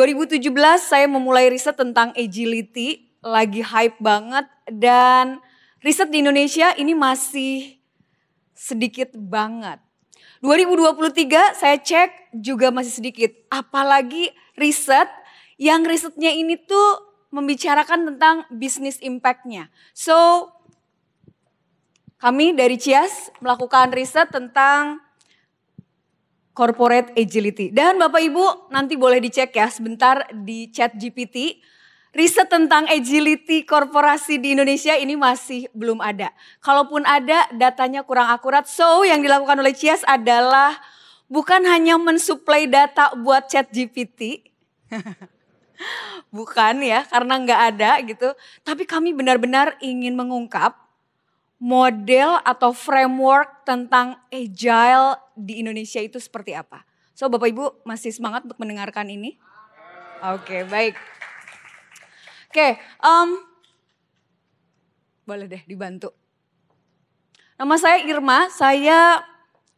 2017 saya memulai riset tentang agility, lagi hype banget, dan riset di Indonesia ini masih sedikit banget. 2023 saya cek juga masih sedikit, apalagi riset yang risetnya ini tuh membicarakan tentang bisnis impact-nya. So, kami dari CIAS melakukan riset tentang corporate agility. Dan Bapak Ibu nanti boleh dicek ya sebentar di ChatGPT. Riset tentang agility korporasi di Indonesia ini masih belum ada. Kalaupun ada, datanya kurang akurat. So, yang dilakukan oleh CIAS adalah bukan hanya mensuplai data buat ChatGPT. Bukan ya, karena nggak ada gitu. Tapi kami benar-benar ingin mengungkap model atau framework tentang agile di Indonesia itu seperti apa. So, Bapak Ibu masih semangat untuk mendengarkan ini? Oke, baik. Oke, boleh deh dibantu. Nama saya Irma, saya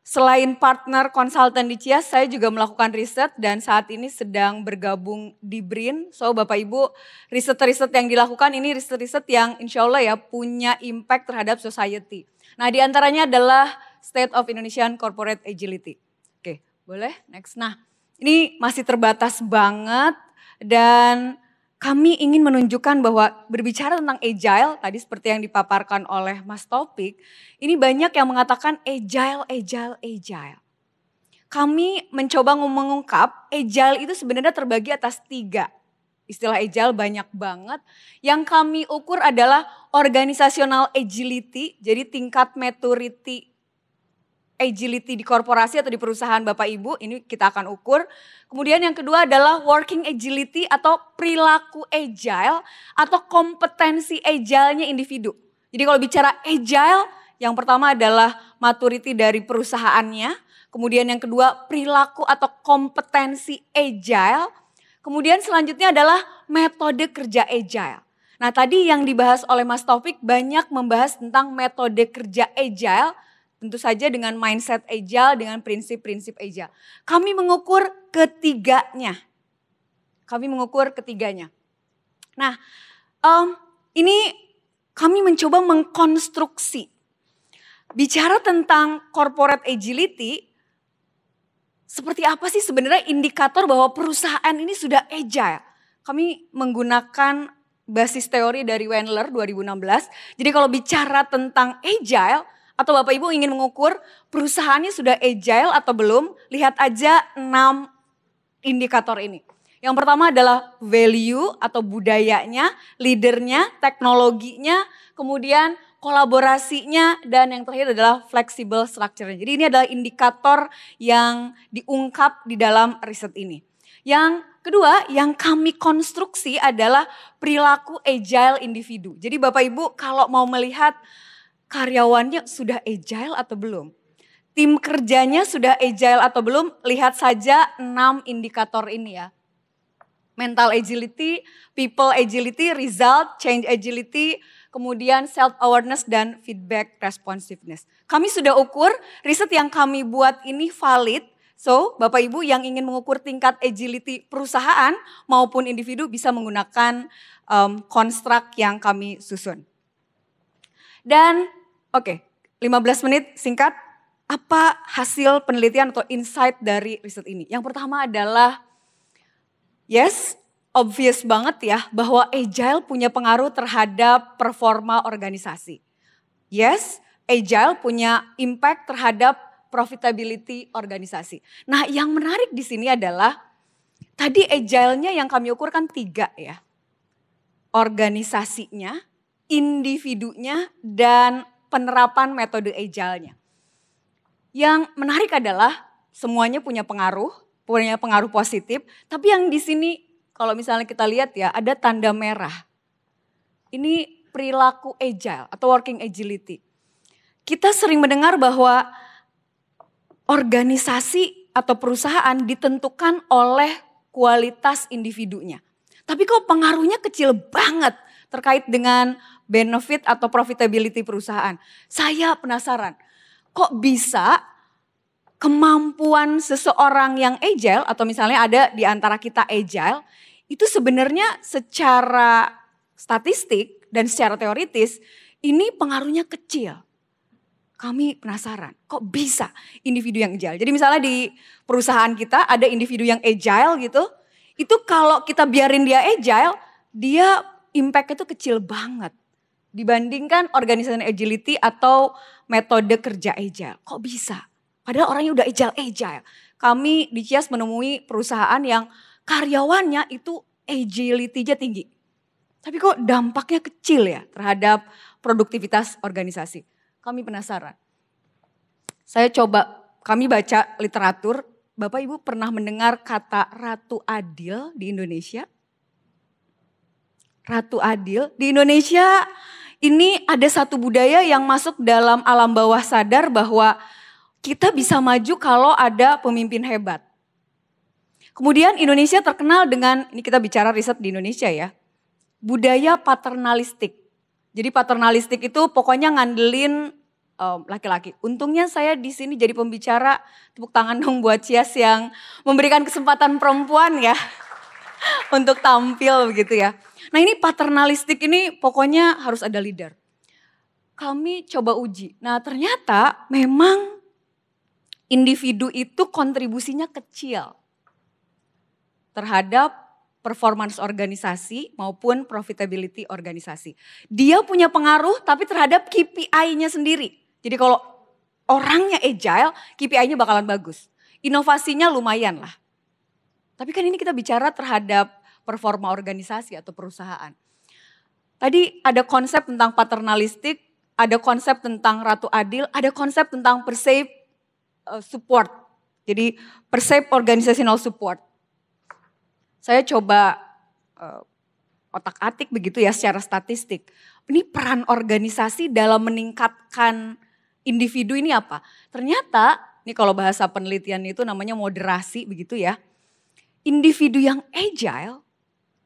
selain partner konsultan di CIAS, saya juga melakukan riset dan saat ini sedang bergabung di BRIN. So Bapak Ibu, riset-riset yang dilakukan ini riset-riset yang insya Allah ya punya impact terhadap society. Nah diantaranya adalah State of Indonesian Corporate Agility. Oke, boleh next. Nah ini masih terbatas banget dan kami ingin menunjukkan bahwa berbicara tentang agile, tadi seperti yang dipaparkan oleh Mas Topik, ini banyak yang mengatakan agile, agile, agile. Kami mencoba mengungkap agile itu sebenarnya terbagi atas tiga. Istilah agile banyak banget. Yang kami ukur adalah organisational agility, jadi tingkat maturity agility di korporasi atau di perusahaan Bapak Ibu, ini kita akan ukur. Kemudian yang kedua adalah working agility atau perilaku agile atau kompetensi agile-nya individu. Jadi kalau bicara agile, yang pertama adalah maturity dari perusahaannya. Kemudian yang kedua perilaku atau kompetensi agile. Kemudian selanjutnya adalah metode kerja agile. Nah tadi yang dibahas oleh Mas Topik banyak membahas tentang metode kerja agile. Tentu saja dengan mindset agile, dengan prinsip-prinsip agile. Kami mengukur ketiganya. Nah, ini kami mencoba mengkonstruksi. Bicara tentang corporate agility, seperti apa sih sebenarnya indikator bahwa perusahaan ini sudah agile. Kami menggunakan basis teori dari Wendler 2016. Jadi kalau bicara tentang agile, atau Bapak Ibu ingin mengukur perusahaannya sudah agile atau belum, lihat aja 6 indikator ini. Yang pertama adalah value atau budayanya, leadernya, teknologinya, kemudian kolaborasinya, dan yang terakhir adalah flexible structure-nya. Jadi ini adalah indikator yang diungkap di dalam riset ini. Yang kedua, yang kami konstruksi adalah perilaku agile individu. Jadi Bapak Ibu kalau mau melihat karyawannya sudah agile atau belum? Tim kerjanya sudah agile atau belum? Lihat saja 6 indikator ini ya. Mental agility, people agility, result, change agility, kemudian self-awareness dan feedback responsiveness. Kami sudah ukur, riset yang kami buat ini valid. So, Bapak Ibu yang ingin mengukur tingkat agility perusahaan maupun individu bisa menggunakan konstruk yang kami susun. Dan oke, 15 menit singkat, apa hasil penelitian atau insight dari riset ini? Yang pertama adalah, yes, obvious banget ya bahwa agile punya pengaruh terhadap performa organisasi. Yes, agile punya impact terhadap profitability organisasi. Nah yang menarik di sini adalah, tadi agile-nya yang kami ukur kan 3 ya. Organisasinya, individunya, dan penerapan metode agile-nya. Yang menarik adalah semuanya punya pengaruh positif, tapi yang di sini kalau misalnya kita lihat ya ada tanda merah. Ini perilaku agile atau working agility. Kita sering mendengar bahwa organisasi atau perusahaan ditentukan oleh kualitas individunya. Tapi kok pengaruhnya kecil banget terkait dengan benefit atau profitability perusahaan. Saya penasaran, kok bisa kemampuan seseorang yang agile, atau misalnya ada di antara kita agile, itu sebenarnya secara statistik dan secara teoritis ini pengaruhnya kecil. Kami penasaran, kok bisa individu yang agile? Jadi misalnya di perusahaan kita ada individu yang agile gitu, itu kalau kita biarin dia agile, dia impact itu kecil banget dibandingkan organisasi agility atau metode kerja agile. Kok bisa? Padahal orangnya udah agile. Kami di Cias menemui perusahaan yang karyawannya itu agility-nya tinggi. Tapi kok dampaknya kecil ya terhadap produktivitas organisasi. Kami penasaran. Saya coba, kami baca literatur. Bapak Ibu pernah mendengar kata Ratu Adil di Indonesia? Ratu Adil di Indonesia ini ada satu budaya yang masuk dalam alam bawah sadar bahwa kita bisa maju kalau ada pemimpin hebat. Kemudian Indonesia terkenal dengan, ini kita bicara riset di Indonesia ya, budaya paternalistik. Jadi paternalistik itu pokoknya ngandelin laki-laki. Untungnya saya di sini jadi pembicara, tepuk tangan dong buat Cias yang memberikan kesempatan perempuan ya untuk tampil begitu ya. Nah ini paternalistik ini pokoknya harus ada leader. Kami coba uji. Nah ternyata memang individu itu kontribusinya kecil terhadap performance organisasi maupun profitability organisasi. Dia punya pengaruh tapi terhadap KPI-nya sendiri. Jadi kalau orangnya agile, KPI-nya bakalan bagus. Inovasinya lumayan lah. Tapi kan ini kita bicara terhadap performa organisasi atau perusahaan. Tadi ada konsep tentang paternalistik, ada konsep tentang Ratu Adil, ada konsep tentang perceived support. Jadi perceived organizational support. Saya coba otak-atik begitu ya secara statistik. Ini peran organisasi dalam meningkatkan individu ini apa? Ternyata, ini kalau bahasa penelitian itu namanya moderasi begitu ya. Individu yang agile,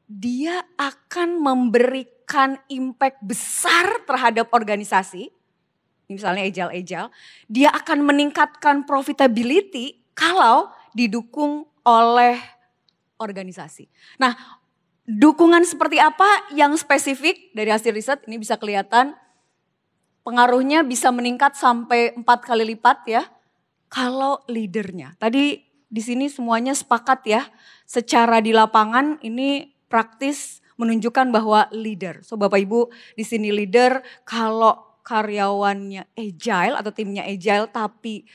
dia akan memberikan impact besar terhadap organisasi. Misalnya agile-agile, dia akan meningkatkan profitability kalau didukung oleh organisasi. Nah, dukungan seperti apa yang spesifik dari hasil riset ini bisa kelihatan pengaruhnya bisa meningkat sampai 4 kali lipat ya kalau leadernya. Tadi di sini semuanya sepakat ya, secara di lapangan ini praktis menunjukkan bahwa leader. So Bapak Ibu di sini leader kalau karyawannya agile atau timnya agile tapi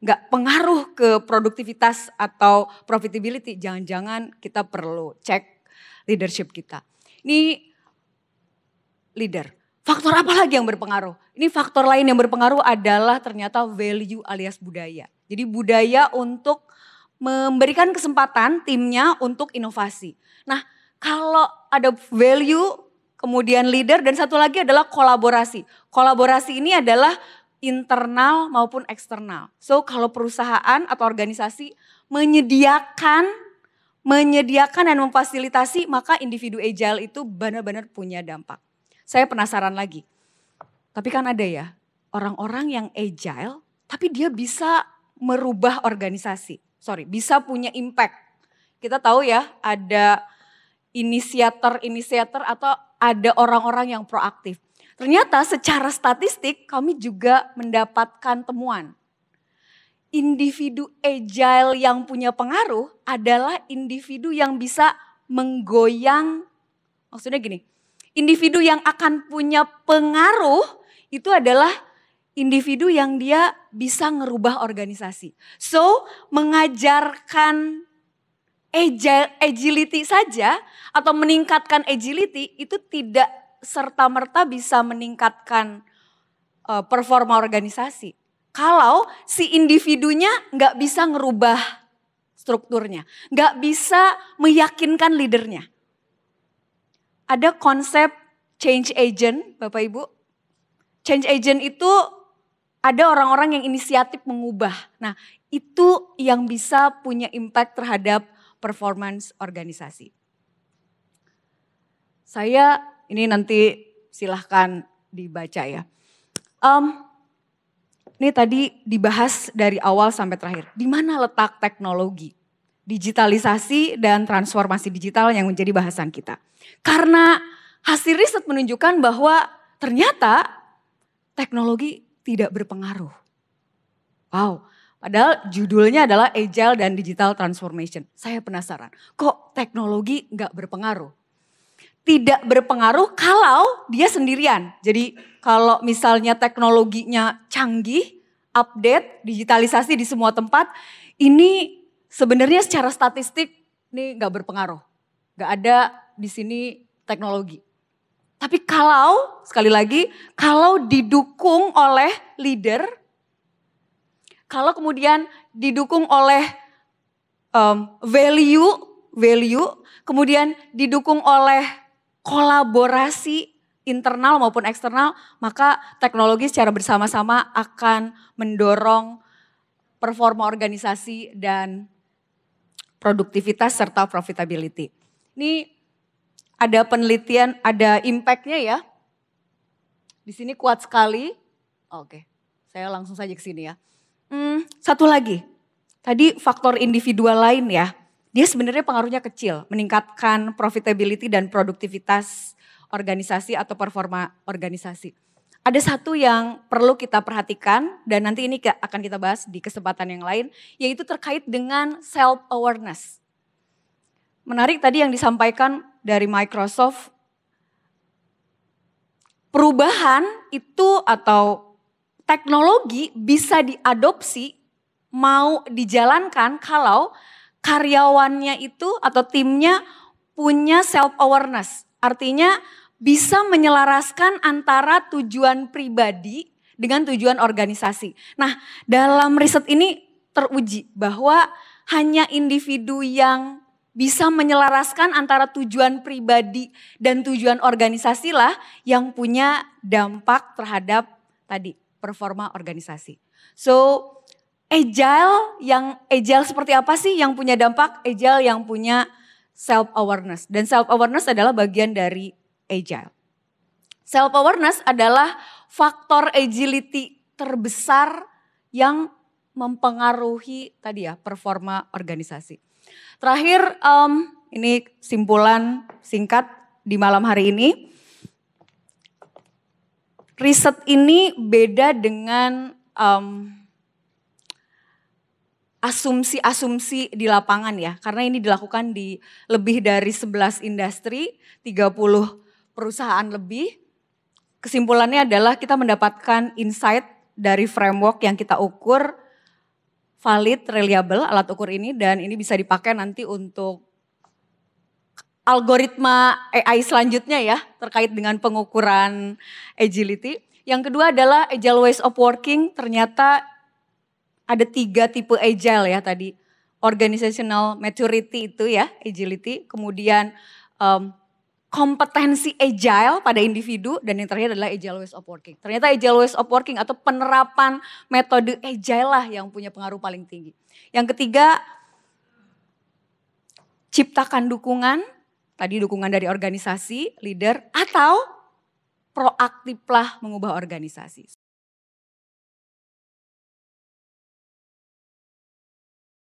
nggak pengaruh ke produktivitas atau profitability, jangan-jangan kita perlu cek leadership kita. Ini leader. Faktor apa lagi yang berpengaruh? Ini faktor lain yang berpengaruh adalah ternyata value alias budaya. Jadi budaya untuk memberikan kesempatan timnya untuk inovasi. Nah kalau ada value, kemudian leader, dan satu lagi adalah kolaborasi. Kolaborasi ini adalah internal maupun eksternal. So kalau perusahaan atau organisasi menyediakan dan memfasilitasi, maka individu agile itu benar-benar punya dampak. Saya penasaran lagi. Tapi kan ada ya orang-orang yang agile tapi dia bisa merubah organisasi. Sorry, bisa punya impact. Kita tahu ya ada inisiator atau ada orang-orang yang proaktif. Ternyata secara statistik kami juga mendapatkan temuan. Individu agile yang punya pengaruh adalah individu yang bisa menggoyang, maksudnya gini, individu yang akan punya pengaruh itu adalah individu yang dia bisa ngerubah organisasi. So mengajarkan agility saja atau meningkatkan agility itu tidak serta-merta bisa meningkatkan performa organisasi. Kalau si individunya nggak bisa ngerubah strukturnya, nggak bisa meyakinkan leadernya. Ada konsep change agent, Bapak Ibu. Change agent itu ada orang-orang yang inisiatif mengubah. Nah itu yang bisa punya impact terhadap performance organisasi. Saya ini nanti silahkan dibaca ya. Ini tadi dibahas dari awal sampai terakhir. Di mana letak teknologi, digitalisasi dan transformasi digital yang menjadi bahasan kita. Karena hasil riset menunjukkan bahwa ternyata teknologi tidak berpengaruh. Wow, padahal judulnya adalah Agile dan Digital Transformation. Saya penasaran, kok teknologi nggak berpengaruh? Tidak berpengaruh kalau dia sendirian. Jadi kalau misalnya teknologinya canggih, update, digitalisasi di semua tempat, ini sebenarnya secara statistik ini nggak berpengaruh. Nggak ada di sini teknologi. Tapi kalau, sekali lagi, kalau didukung oleh leader, kalau kemudian didukung oleh value, kemudian didukung oleh kolaborasi internal maupun eksternal, maka teknologi secara bersama-sama akan mendorong performa organisasi dan produktivitas serta profitability. Ini ada penelitian, ada impact-nya ya. Di sini kuat sekali. Oke, saya langsung saja ke sini ya. Satu lagi, tadi faktor individual lain ya. Dia sebenarnya pengaruhnya kecil, meningkatkan profitability dan produktivitas organisasi atau performa organisasi. Ada satu yang perlu kita perhatikan dan nanti ini akan kita bahas di kesempatan yang lain, yaitu terkait dengan self-awareness. Menarik tadi yang disampaikan dari Microsoft, perubahan itu atau teknologi bisa diadopsi, mau dijalankan kalau karyawannya itu atau timnya punya self-awareness. Artinya bisa menyelaraskan antara tujuan pribadi dengan tujuan organisasi. Nah, dalam riset ini teruji bahwa hanya individu yang bisa menyelaraskan antara tujuan pribadi dan tujuan organisasi lah yang punya dampak terhadap tadi performa organisasi. So, agile seperti apa sih yang punya dampak? Agile yang punya self-awareness. Dan self-awareness adalah bagian dari agile. Self-awareness adalah faktor agility terbesar yang mempengaruhi tadi ya performa organisasi. Terakhir, ini simpulan singkat di malam hari ini. Riset ini beda dengan asumsi-asumsi di lapangan ya, karena ini dilakukan di lebih dari 11 industri, 30 perusahaan lebih. Kesimpulannya adalah kita mendapatkan insight dari framework yang kita ukur, valid, reliable alat ukur ini, dan ini bisa dipakai nanti untuk algoritma AI selanjutnya ya, terkait dengan pengukuran agility. Yang kedua adalah agile ways of working, ternyata ada 3 tipe agile ya tadi. Organizational maturity itu ya, agility. Kemudian kompetensi agile pada individu. Dan yang terakhir adalah agile ways of working. Ternyata agile ways of working atau penerapan metode agile lah yang punya pengaruh paling tinggi. Yang ketiga, ciptakan dukungan. Tadi dukungan dari organisasi, leader, atau proaktiflah mengubah organisasi.